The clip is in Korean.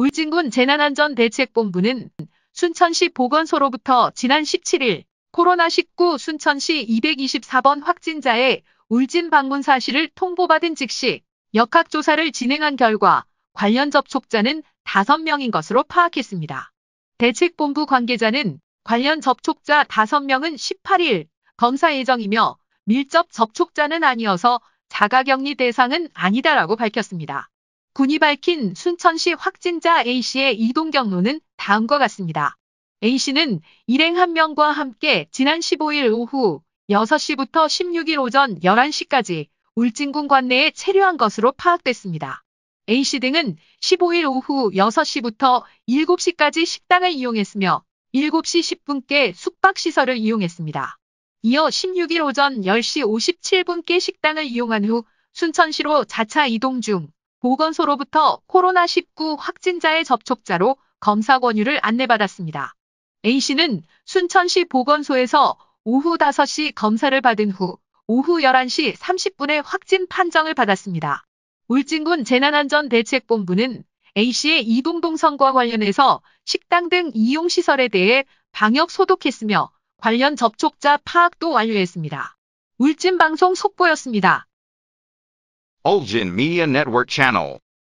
울진군 재난안전대책본부는 순천시 보건소로부터 지난 17일 코로나19 순천시 224번 확진자의 울진 방문 사실을 통보받은 즉시 역학조사를 진행한 결과 관련 접촉자는 5명인 것으로 파악했습니다. 대책본부 관계자는 관련 접촉자 5명은 18일 검사 예정이며 밀접 접촉자는 아니어서 자가격리 대상은 아니다라고 밝혔습니다. 군이 밝힌 순천시 확진자 A씨의 이동 경로는 다음과 같습니다. A씨는 일행 1명과 함께 지난 15일 오후 6시부터 16일 오전 11시까지 울진군 관내에 체류한 것으로 파악됐습니다. A씨 등은 15일 오후 6시부터 7시까지 식당을 이용했으며 7시 10분께 숙박시설을 이용했습니다. 이어 16일 오전 10시 57분께 식당을 이용한 후 순천시로 자차 이동 중 보건소로부터 코로나19 확진자의 접촉자로 검사 권유를 안내받았습니다. A씨는 순천시 보건소에서 오후 5시 검사를 받은 후 오후 11시 30분에 확진 판정을 받았습니다. 울진군 재난안전대책본부는 A씨의 이동 동선과 관련해서 식당 등 이용시설에 대해 방역 소독했으며 관련 접촉자 파악도 완료했습니다. 울진방송 속보였습니다. Ulgin Media Network Channel.